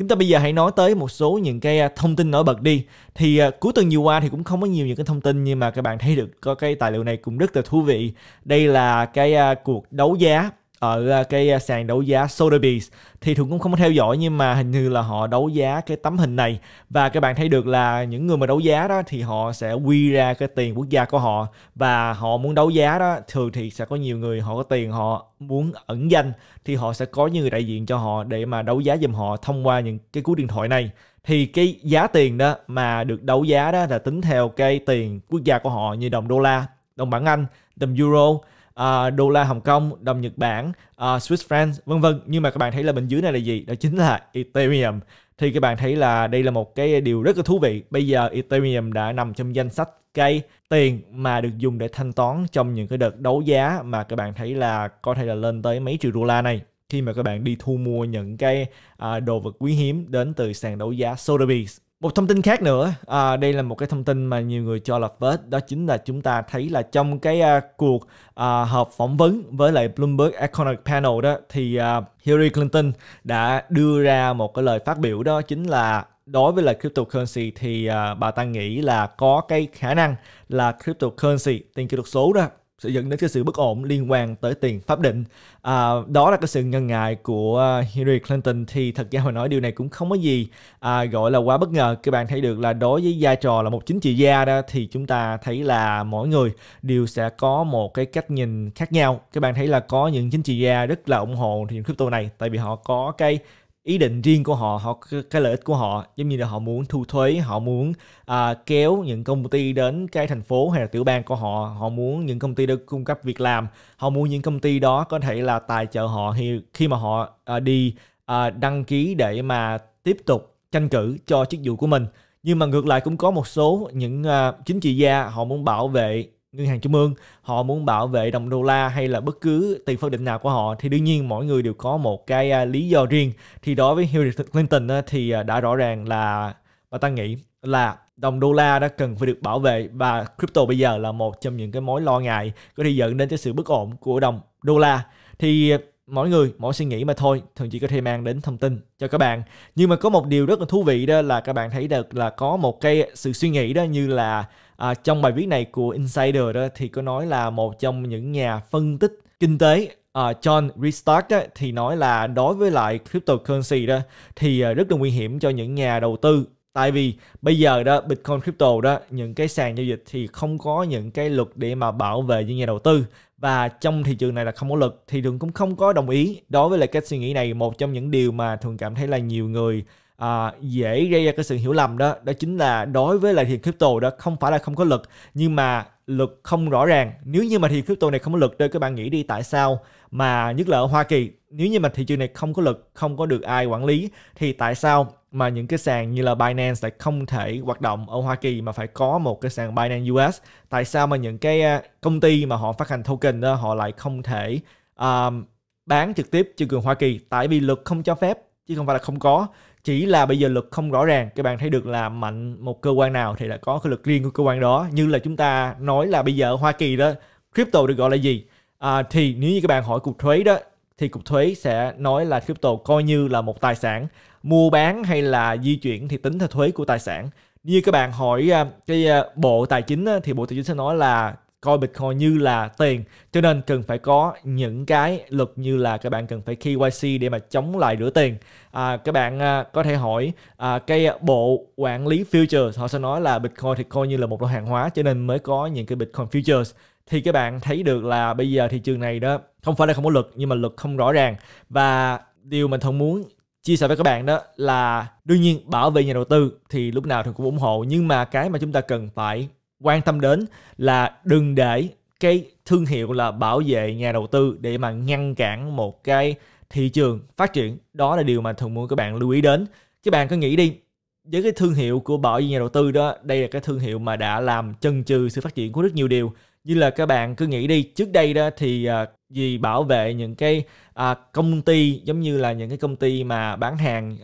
Chúng ta bây giờ hãy nói tới một số những cái thông tin nổi bật đi. Thì cuối tuần vừa qua thì cũng không có nhiều những cái thông tin, nhưng mà các bạn thấy được có cái tài liệu này cũng rất là thú vị. Đây là cái cuộc đấu giá ở cái sàn đấu giá Sotheby's. Thì Thuận cũng không có theo dõi, nhưng mà hình như là họ đấu giá cái tấm hình này, và các bạn thấy được là những người mà đấu giá đó thì họ sẽ quy ra cái tiền quốc gia của họ, và họ muốn đấu giá đó thường thì sẽ có nhiều người họ có tiền, họ muốn ẩn danh thì họ sẽ có những người đại diện cho họ để mà đấu giá giùm họ thông qua những cái cú điện thoại này. Thì cái giá tiền đó mà được đấu giá đó là tính theo cái tiền quốc gia của họ, như đồng đô la, đồng bảng Anh, đồng euro, đô la Hồng Kông, đồng Nhật Bản, Swiss franc, vân vân. Nhưng mà các bạn thấy là bên dưới này là gì? Đó chính là Ethereum. Thì các bạn thấy là đây là một cái điều rất là thú vị. Bây giờ Ethereum đã nằm trong danh sách cái tiền mà được dùng để thanh toán trong những cái đợt đấu giá mà các bạn thấy là có thể là lên tới mấy triệu đô la này, khi mà các bạn đi thu mua những cái đồ vật quý hiếm đến từ sàn đấu giá Sotheby's. Một thông tin khác nữa, đây là một cái thông tin mà nhiều người cho là fake, đó chính là chúng ta thấy là trong cái cuộc họp phỏng vấn với lại Bloomberg Economic Panel đó, thì Hillary Clinton đã đưa ra một cái lời phát biểu, đó chính là đối với là cryptocurrency thì bà ta nghĩ là có cái khả năng là cryptocurrency, tiền kỹ thuật số đó, sẽ dẫn đến cái sự bất ổn liên quan tới tiền pháp định. Đó là cái sự ngần ngại của Hillary Clinton. Thì thật ra mà nói điều này cũng không có gì gọi là quá bất ngờ. Các bạn thấy được là đối với vai trò là một chính trị gia đó, thì chúng ta thấy là mỗi người đều sẽ có một cái cách nhìn khác nhau. Các bạn thấy là có những chính trị gia rất là ủng hộ những crypto này, tại vì họ có cái ý định riêng của họ, cái lợi ích của họ, giống như là họ muốn thu thuế, họ muốn kéo những công ty đến cái thành phố hay là tiểu bang của họ, họ muốn những công ty được cung cấp việc làm, họ muốn những công ty đó có thể là tài trợ họ khi mà họ đi đăng ký để mà tiếp tục tranh cử cho chức vụ của mình. Nhưng mà ngược lại cũng có một số những chính trị gia họ muốn bảo vệ ngân hàng trung ương, họ muốn bảo vệ đồng đô la hay là bất cứ tiền pháp định nào của họ. Thì đương nhiên mỗi người đều có một cái lý do riêng. Thì đối với Hillary Clinton thì đã rõ ràng là bà ta nghĩ là đồng đô la đã cần phải được bảo vệ, và crypto bây giờ là một trong những cái mối lo ngại có thể dẫn đến cái sự bất ổn của đồng đô la. Thì mỗi người mỗi suy nghĩ mà thôi, thường chỉ có thể mang đến thông tin cho các bạn. Nhưng mà có một điều rất là thú vị đó là các bạn thấy được là có một cái sự suy nghĩ đó, như là trong bài viết này của Insider đó thì có nói là một trong những nhà phân tích kinh tế John Restart đó, thì nói là đối với lại cryptocurrency đó thì rất là nguy hiểm cho những nhà đầu tư. Tại vì bây giờ đó Bitcoin crypto đó, những cái sàn giao dịch thì không có những cái luật để mà bảo vệ những nhà đầu tư, và trong thị trường này là không có luật. Thì Thuận cũng không có đồng ý đối với lại cái suy nghĩ này. Một trong những điều mà Thuận cảm thấy là nhiều người dễ gây ra cái sự hiểu lầm đó, đó chính là đối với lại thị crypto đó không phải là không có luật, nhưng mà luật không rõ ràng. Nếu như mà thị crypto này không có luật đó, các bạn nghĩ đi, tại sao mà nhất là ở Hoa Kỳ, nếu như mà thị trường này không có luật, không có được ai quản lý, thì tại sao mà những cái sàn như là Binance lại không thể hoạt động ở Hoa Kỳ mà phải có một cái sàn Binance US? Tại sao mà những cái công ty mà họ phát hành token đó họ lại không thể bán trực tiếp cho người Hoa Kỳ? Tại vì luật không cho phép, chứ không phải là không có. Chỉ là bây giờ luật không rõ ràng. Các bạn thấy được là mạnh một cơ quan nào thì đã có cái luật riêng của cơ quan đó. Như là chúng ta nói là bây giờ ở Hoa Kỳ đó, crypto được gọi là gì? Thì nếu như các bạn hỏi cục thuế đó, thì cục thuế sẽ nói là crypto coi như là một tài sản, mua bán hay là di chuyển thì tính theo thuế của tài sản. Như các bạn hỏi cái bộ tài chính á, thì bộ tài chính sẽ nói là coi Bitcoin như là tiền, cho nên cần phải có những cái luật như là các bạn cần phải KYC để mà chống lại rửa tiền. Các bạn có thể hỏi cái bộ quản lý futures, họ sẽ nói là Bitcoin thì coi như là một loại hàng hóa, cho nên mới có những cái Bitcoin futures. Thì các bạn thấy được là bây giờ thị trường này đó không phải là không có luật, nhưng mà luật không rõ ràng. Và điều mình thường muốn chia sẻ với các bạn đó là đương nhiên bảo vệ nhà đầu tư thì lúc nào thì cũng ủng hộ, nhưng mà cái mà chúng ta cần phải quan tâm đến là đừng để cái thương hiệu là bảo vệ nhà đầu tư để mà ngăn cản một cái thị trường phát triển. Đó là điều mà thường muốn các bạn lưu ý đến. Các bạn cứ nghĩ đi, với cái thương hiệu của bảo vệ nhà đầu tư đó, đây là cái thương hiệu mà đã làm chần chừ sự phát triển của rất nhiều điều. Như là các bạn cứ nghĩ đi, trước đây đó thì vì bảo vệ những cái công ty giống như là những cái công ty mà bán hàng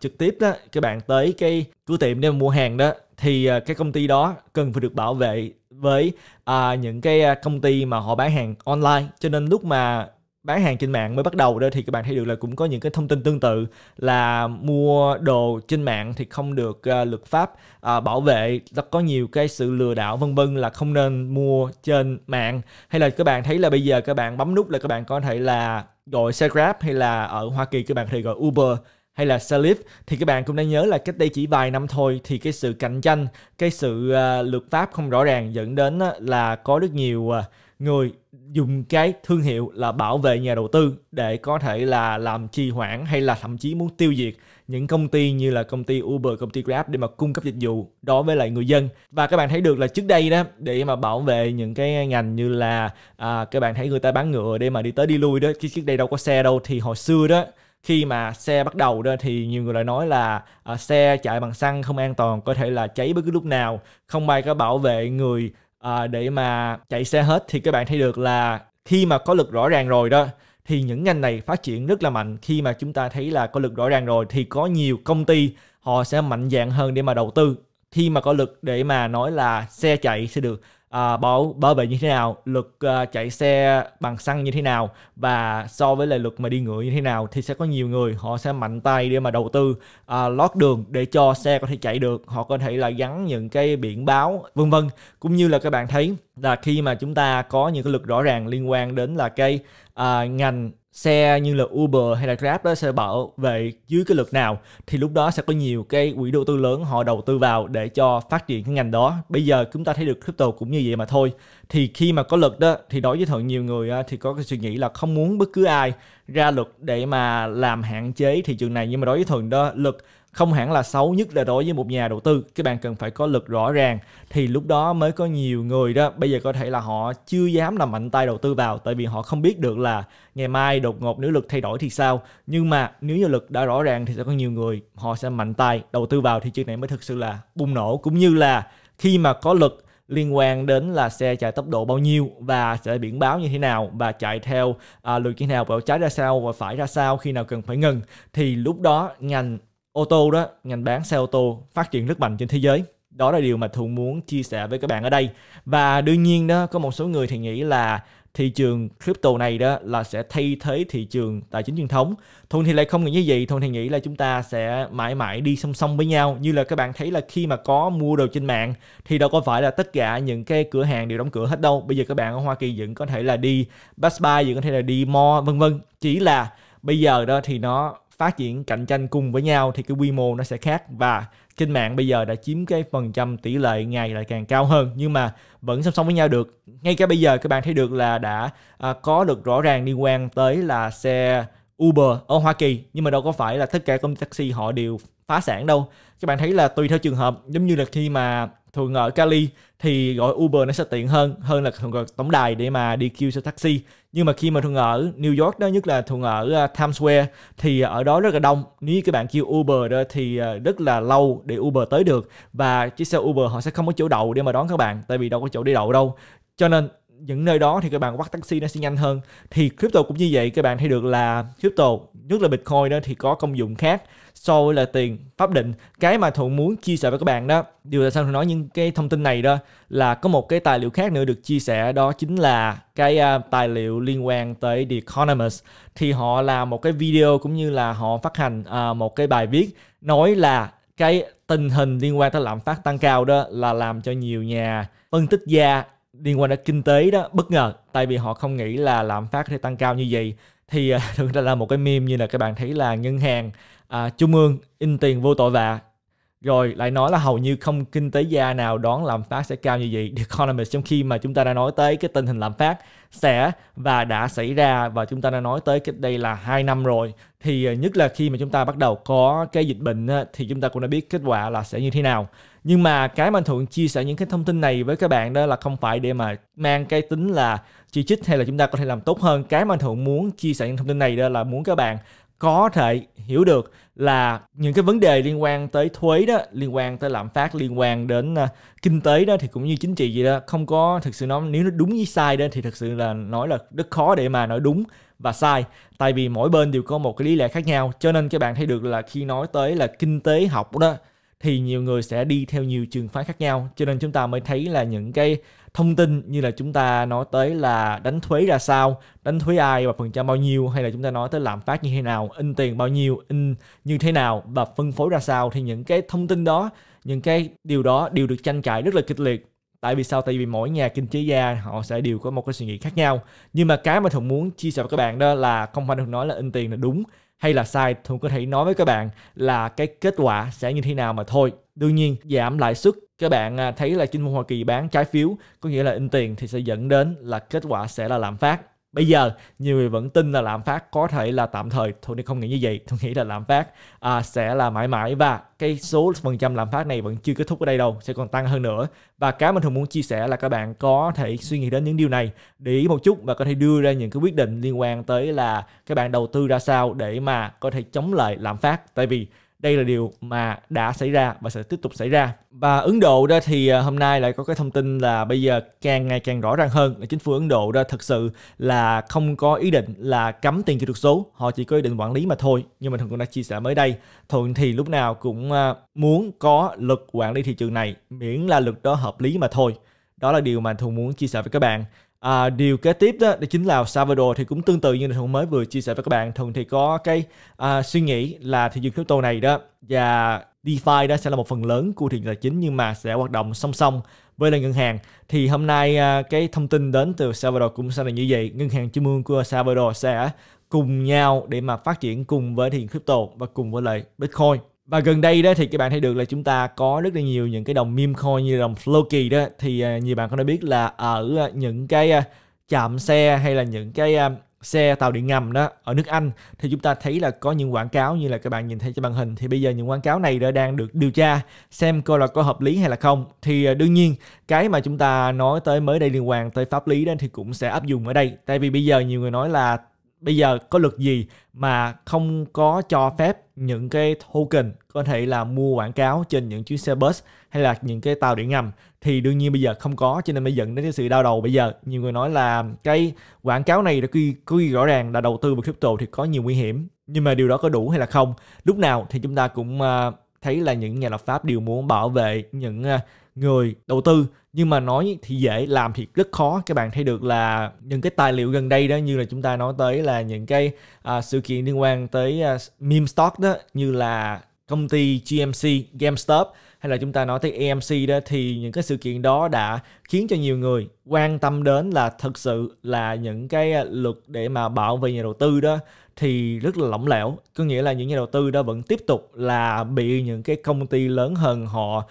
trực tiếp đó, các bạn tới cái cửa tiệm để mua hàng đó, thì cái công ty đó cần phải được bảo vệ với những cái công ty mà họ bán hàng online. Cho nên lúc mà bán hàng trên mạng mới bắt đầu đó, thì các bạn thấy được là cũng có những cái thông tin tương tự là mua đồ trên mạng thì không được luật pháp bảo vệ, có nhiều cái sự lừa đảo vân vân, là không nên mua trên mạng. Hay là các bạn thấy là bây giờ các bạn bấm nút là các bạn có thể là gọi xe Grab, hay là ở Hoa Kỳ các bạn thì gọi Uber hay là xe Lyft. Thì các bạn cũng đã nhớ là cách đây chỉ vài năm thôi thì cái sự cạnh tranh, cái sự luật pháp không rõ ràng dẫn đến là có rất nhiều người dùng cái thương hiệu là bảo vệ nhà đầu tư để có thể là làm trì hoãn hay là thậm chí muốn tiêu diệt những công ty như là công ty Uber, công ty Grab để mà cung cấp dịch vụ đối với lại người dân. Và các bạn thấy được là trước đây đó, để mà bảo vệ những cái ngành như là các bạn thấy người ta bán ngựa để mà đi tới đi lui đó, chứ trước đây đâu có xe đâu. Thì hồi xưa đó, khi mà xe bắt đầu đó thì nhiều người lại nói là xe chạy bằng xăng không an toàn, có thể là cháy bất cứ lúc nào, không ai có bảo vệ người để mà chạy xe hết. Thì các bạn thấy được là khi mà có luật rõ ràng rồi đó thì những ngành này phát triển rất là mạnh. Khi mà chúng ta thấy là có luật rõ ràng rồi thì có nhiều công ty họ sẽ mạnh dạn hơn để mà đầu tư. Khi mà có luật để mà nói là xe chạy sẽ được bảo vệ như thế nào, luật chạy xe bằng xăng như thế nào, và so với lại luật mà đi ngựa như thế nào, thì sẽ có nhiều người họ sẽ mạnh tay để mà đầu tư lót đường để cho xe có thể chạy được. Họ có thể là gắn những cái biển báo vân vân. Cũng như là các bạn thấy là khi mà chúng ta có những cái luật rõ ràng liên quan đến là cái ngành xe như là Uber hay là Grab đó sẽ bảo vệ dưới cái luật nào, thì lúc đó sẽ có nhiều cái quỹ đầu tư lớn họ đầu tư vào để cho phát triển cái ngành đó. Bây giờ chúng ta thấy được crypto cũng như vậy mà thôi. Thì khi mà có luật đó thì đối với Thuận, nhiều người thì có cái suy nghĩ là không muốn bất cứ ai ra luật để mà làm hạn chế thị trường này. Nhưng mà đối với Thuận đó, luật không hẳn là xấu, nhất là đối với một nhà đầu tư. Các bạn cần phải có luật rõ ràng thì lúc đó mới có nhiều người đó bây giờ có thể là họ chưa dám làm mạnh tay đầu tư vào, tại vì họ không biết được là ngày mai đột ngột nếu luật thay đổi thì sao. Nhưng mà nếu như luật đã rõ ràng thì sẽ có nhiều người họ sẽ mạnh tay đầu tư vào, thì chuyện này mới thực sự là bùng nổ. Cũng như là khi mà có luật liên quan đến là xe chạy tốc độ bao nhiêu và sẽ biển báo như thế nào và chạy theo luật như thế nào, vào trái ra sao và phải ra sao, khi nào cần phải ngừng, thì lúc đó ngành ô tô đó, ngành bán xe ô tô phát triển rất mạnh trên thế giới. Đó là điều mà Thuận muốn chia sẻ với các bạn ở đây. Và đương nhiên đó, có một số người thì nghĩ là thị trường crypto này đó là sẽ thay thế thị trường tài chính truyền thống. Thuận thì lại không nghĩ như vậy. Thuận thì nghĩ là chúng ta sẽ mãi mãi đi song song với nhau. Như là các bạn thấy là khi mà có mua đồ trên mạng thì đâu có phải là tất cả những cái cửa hàng đều đóng cửa hết đâu. Bây giờ các bạn ở Hoa Kỳ vẫn có thể là đi Best Buy, vẫn có thể là đi mall vân vân. Chỉ là bây giờ đó thì nó phát triển cạnh tranh cùng với nhau thì cái quy mô nó sẽ khác, và trên mạng bây giờ đã chiếm cái phần trăm tỷ lệ ngày lại càng cao hơn, nhưng mà vẫn song song với nhau được. Ngay cả bây giờ các bạn thấy được là đã có được rõ ràng liên quan tới là xe Uber ở Hoa Kỳ, nhưng mà đâu có phải là tất cả công ty taxi họ đều phá sản đâu. Các bạn thấy là tùy theo trường hợp, giống như là khi mà Thuận ở Cali thì gọi Uber nó sẽ tiện hơn là Thuận gọi tổng đài để mà đi kêu xe taxi. Nhưng mà khi mà Thuận ở New York đó, nhất là Thuận ở Times Square, thì ở đó rất là đông. Nếu các bạn kêu Uber đó thì rất là lâu để Uber tới được, và chiếc xe Uber họ sẽ không có chỗ đậu để mà đón các bạn, tại vì đâu có chỗ để đậu đâu. Cho nên những nơi đó thì các bạn bắt taxi nó sẽ nhanh hơn. Thì crypto cũng như vậy, các bạn thấy được là crypto, nhất là Bitcoin đó, thì có công dụng khác so với là tiền pháp định. Cái mà Thuận muốn chia sẻ với các bạn đó, điều tại sao Thuận nói những cái thông tin này đó, là có một cái tài liệu khác nữa được chia sẻ, đó chính là cái tài liệu liên quan tới The Economist. Thì họ làm một cái video cũng như là họ phát hành một cái bài viết nói là cái tình hình liên quan tới lạm phát tăng cao đó là làm cho nhiều nhà phân tích gia liên quan đến kinh tế đó bất ngờ, tại vì họ không nghĩ là lạm phát sẽ tăng cao như vậy. Thì thực ra là một cái meme như là các bạn thấy là ngân hàng trung ương in tiền vô tội vạ, rồi lại nói là hầu như không kinh tế gia nào đoán lạm phát sẽ cao như vậy, The Economist, trong khi mà chúng ta đã nói tới cái tình hình lạm phát sẽ và đã xảy ra, và chúng ta đã nói tới cách đây là 2 năm rồi. Thì nhất là khi mà chúng ta bắt đầu có cái dịch bệnh thì chúng ta cũng đã biết kết quả là sẽ như thế nào. Nhưng mà cái mà Thuận chia sẻ những cái thông tin này với các bạn đó là không phải để mà mang cái tính là chỉ trích hay là chúng ta có thể làm tốt hơn. Cái mà Thuận muốn chia sẻ những thông tin này đó là muốn các bạn có thể hiểu được là những cái vấn đề liên quan tới thuế đó, liên quan tới lạm phát, liên quan đến kinh tế đó, thì cũng như chính trị vậy đó, không có thực sự nói nếu nó đúng với sai đó thì thực sự là nói là rất khó để mà nói đúng và sai, tại vì mỗi bên đều có một cái lý lẽ khác nhau. Cho nên các bạn thấy được là khi nói tới là kinh tế học đó thì nhiều người sẽ đi theo nhiều trường phái khác nhau. Cho nên chúng ta mới thấy là những cái thông tin như là chúng ta nói tới là đánh thuế ra sao, đánh thuế ai và phần trăm bao nhiêu, hay là chúng ta nói tới lạm phát như thế nào, in tiền bao nhiêu, in như thế nào và phân phối ra sao, thì những cái thông tin đó, những cái điều đó đều được tranh cãi rất là kịch liệt. Tại vì sao? Tại vì mỗi nhà kinh tế gia họ sẽ đều có một cái suy nghĩ khác nhau. Nhưng mà cái mà Thuận muốn chia sẻ với các bạn đó là không phải Thuận nói là in tiền là đúng hay là sai, Thuận có thể nói với các bạn là cái kết quả sẽ như thế nào mà thôi. Đương nhiên giảm lãi suất, các bạn thấy là chính phủ Hoa Kỳ bán trái phiếu, có nghĩa là in tiền, thì sẽ dẫn đến là kết quả sẽ là lạm phát. Bây giờ nhiều người vẫn tin là lạm phát có thể là tạm thời, Thuận không nghĩ như vậy. Thuận nghĩ là lạm phát sẽ là mãi mãi, và cái số phần trăm lạm phát này vẫn chưa kết thúc ở đây đâu, sẽ còn tăng hơn nữa. Và cái mình thường muốn chia sẻ là các bạn có thể suy nghĩ đến những điều này, để ý một chút và có thể đưa ra những cái quyết định liên quan tới là các bạn đầu tư ra sao để mà có thể chống lại lạm phát. Tại vì đây là điều mà đã xảy ra và sẽ tiếp tục xảy ra. Và Ấn Độ đó thì hôm nay lại có cái thông tin là bây giờ càng ngày càng rõ ràng hơn là chính phủ Ấn Độ đó thực sự là không có ý định là cấm tiền kỹ thuật số, họ chỉ có ý định quản lý mà thôi. Nhưng mà Thuận cũng đã chia sẻ mới đây, Thuận thì lúc nào cũng muốn có luật quản lý thị trường này, miễn là luật đó hợp lý mà thôi. Đó là điều mà Thuận muốn chia sẻ với các bạn. Điều kế tiếp đó chính là Salvador, thì cũng tương tự như Thuận mới vừa chia sẻ với các bạn. Thuận thì có cái suy nghĩ là thị trường crypto này đó và DeFi đó sẽ là một phần lớn của thị trường tài chính, nhưng mà sẽ hoạt động song song với là ngân hàng. Thì hôm nay cái thông tin đến từ Salvador cũng sẽ là như vậy. Ngân hàng trung ương của Salvador sẽ cùng nhau để mà phát triển cùng với thị trường crypto và cùng với lại Bitcoin. Và gần đây đó thì các bạn thấy được là chúng ta có rất là nhiều những cái đồng meme coin như đồng Floki đó, thì nhiều bạn có đã biết là ở những cái trạm xe hay là những cái xe tàu điện ngầm đó ở nước Anh, thì chúng ta thấy là có những quảng cáo như là các bạn nhìn thấy trên màn hình. Thì bây giờ những quảng cáo này đã đang được điều tra xem coi là có hợp lý hay là không. Thì đương nhiên cái mà chúng ta nói tới mới đây liên quan tới pháp lý đó thì cũng sẽ áp dụng ở đây. Tại vì bây giờ nhiều người nói là bây giờ có luật gì mà không có cho phép những cái token có thể là mua quảng cáo trên những chuyến xe bus hay là những cái tàu điện ngầm, thì đương nhiên bây giờ không có, cho nên mới dẫn đến cái sự đau đầu. Bây giờ nhiều người nói là cái quảng cáo này đã quy rõ ràng là đầu tư vào crypto thì có nhiều nguy hiểm, nhưng mà điều đó có đủ hay là không. Lúc nào thì chúng ta cũng thấy là những nhà lập pháp đều muốn bảo vệ những người đầu tư, nhưng mà nói thì dễ làm thì rất khó. Các bạn thấy được là những cái tài liệu gần đây đó, như là chúng ta nói tới là những cái sự kiện liên quan tới meme stock đó, như là công ty GMC, GameStop, hay là chúng ta nói tới AMC đó, thì những cái sự kiện đó đã khiến cho nhiều người quan tâm đến là thật sự là những cái luật để mà bảo vệ nhà đầu tư đó thì rất là lỏng lẻo. Có nghĩa là những nhà đầu tư đó vẫn tiếp tục là bị những cái công ty lớn hơn họ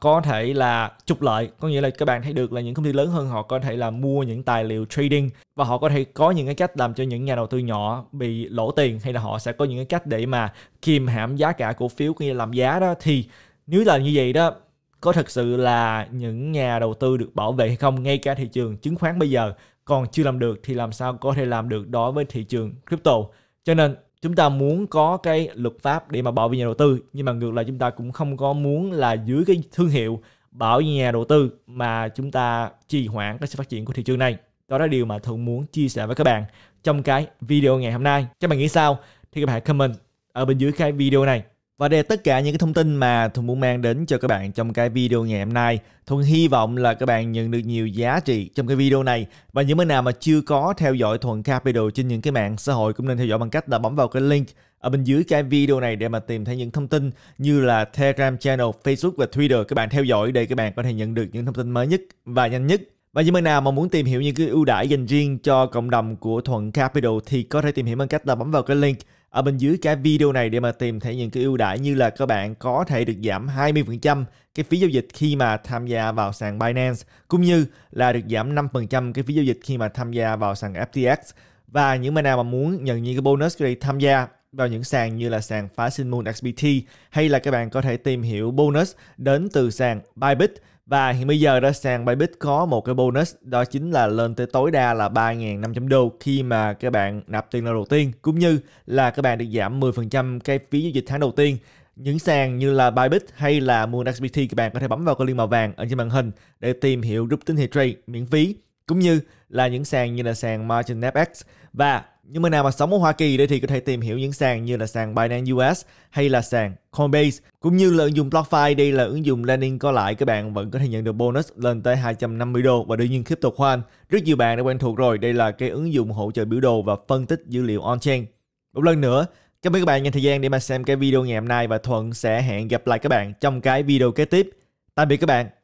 có thể là trục lợi. Có nghĩa là các bạn thấy được là những công ty lớn hơn họ có thể là mua những tài liệu trading, và họ có thể có những cái cách làm cho những nhà đầu tư nhỏ bị lỗ tiền, hay là họ sẽ có những cái cách để mà kiềm hãm giá cả cổ phiếu, cũng như làm giá đó. Thì nếu là như vậy đó, có thật sự là những nhà đầu tư được bảo vệ hay không? Ngay cả thị trường chứng khoán bây giờ còn chưa làm được thì làm sao có thể làm được đối với thị trường crypto. Cho nên chúng ta muốn có cái luật pháp để mà bảo vệ nhà đầu tư, nhưng mà ngược lại chúng ta cũng không có muốn là dưới cái thương hiệu bảo vệ nhà đầu tư mà chúng ta trì hoãn cái sự phát triển của thị trường này. Đó là điều mà Thuận muốn chia sẻ với các bạn trong cái video ngày hôm nay. Các bạn nghĩ sao? Thì các bạn hãy comment ở bên dưới cái video này. Và đây là tất cả những cái thông tin mà Thuận muốn mang đến cho các bạn trong cái video ngày hôm nay. Thuận hy vọng là các bạn nhận được nhiều giá trị trong cái video này. Và những bạn nào mà chưa có theo dõi Thuận Capital trên những cái mạng xã hội cũng nên theo dõi bằng cách là bấm vào cái link ở bên dưới cái video này để mà tìm thấy những thông tin như là Telegram channel, Facebook và Twitter. Các bạn theo dõi để các bạn có thể nhận được những thông tin mới nhất và nhanh nhất. Và những bạn nào mà muốn tìm hiểu những cái ưu đãi dành riêng cho cộng đồng của Thuận Capital thì có thể tìm hiểu bằng cách là bấm vào cái link ở bên dưới cái video này để mà tìm thấy những cái ưu đãi, như là các bạn có thể được giảm 20% cái phí giao dịch khi mà tham gia vào sàn Binance, cũng như là được giảm 5% cái phí giao dịch khi mà tham gia vào sàn FTX. Và những bạn nào mà muốn nhận những cái bonus để tham gia vào những sàn như là sàn phá sinh MoonXBT, hay là các bạn có thể tìm hiểu bonus đến từ sàn Bybit. Và hiện bây giờ đó, sàn Bybit có một cái bonus, đó chính là lên tới tối đa là 3.500 đô khi mà các bạn nạp tiền lần đầu tiên, cũng như là các bạn được giảm 10% cái phí giao dịch tháng đầu tiên. Những sàn như là Bybit hay là MoonXBT, các bạn có thể bấm vào cái link màu vàng ở trên màn hình để tìm hiểu group tín hiệu trade miễn phí, cũng như là những sàn như là sàn Margin FX. Và Những người nào mà sống ở Hoa Kỳ đây thì có thể tìm hiểu những sàn như là sàn Binance US hay là sàn Coinbase, cũng như là ứng dụng BlockFi. Đây là ứng dụng lending có lãi, các bạn vẫn có thể nhận được bonus lên tới 250 đô. Và đương nhiên CryptoCoin rất nhiều bạn đã quen thuộc rồi, đây là cái ứng dụng hỗ trợ biểu đồ và phân tích dữ liệu on-chain. Một lần nữa, cảm ơn các bạn dành thời gian để mà xem cái video ngày hôm nay, và Thuận sẽ hẹn gặp lại các bạn trong cái video kế tiếp. Tạm biệt các bạn.